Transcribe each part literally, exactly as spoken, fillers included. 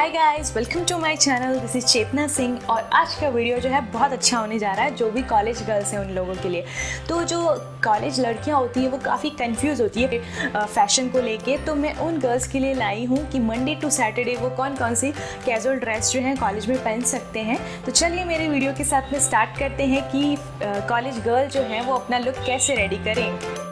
Hi guys, welcome to my channel. This is Chetna Singh और आज का वीडियो जो है बहुत अच्छा होने जा रहा है जो भी कॉलेज गर्ल्स हैं उन लोगों के लिए। तो जो कॉलेज लड़कियां होती है वो काफ़ी कंफ्यूज होती है फैशन को लेके, तो मैं उन गर्ल्स के लिए लाई हूँ कि मंडे टू सैटरडे वो कौन कौन सी कैजुअल ड्रेस जो है कॉलेज में पहन सकते हैं। तो चलिए मेरे वीडियो के साथ में स्टार्ट करते हैं कि कॉलेज गर्ल जो है वो अपना लुक कैसे रेडी करें।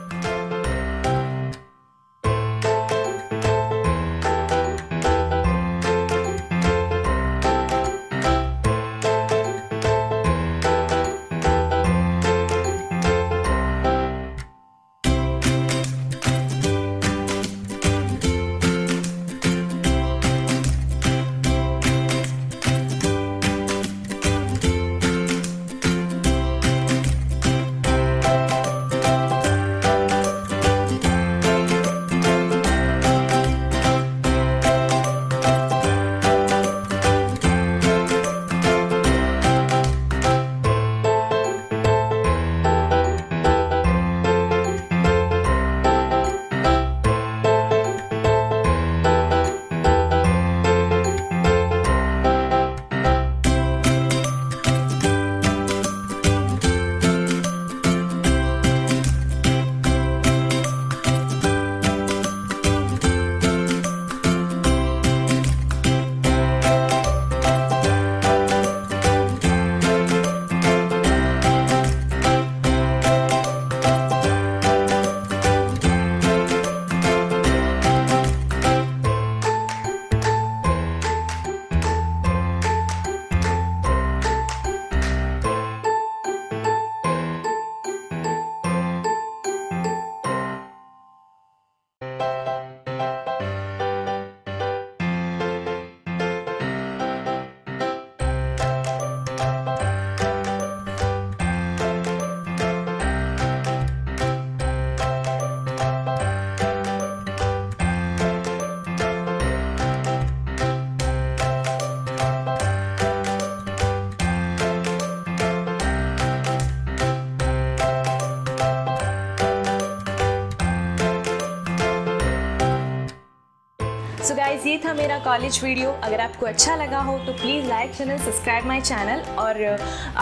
सो गाइज, ये था मेरा कॉलेज वीडियो। अगर आपको अच्छा लगा हो तो please like channel, subscribe my channel और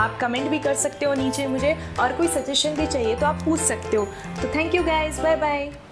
आप कमेंट भी कर सकते हो नीचे मुझे, और कोई सजेशन भी चाहिए तो आप पूछ सकते हो। तो thank you guys, bye bye.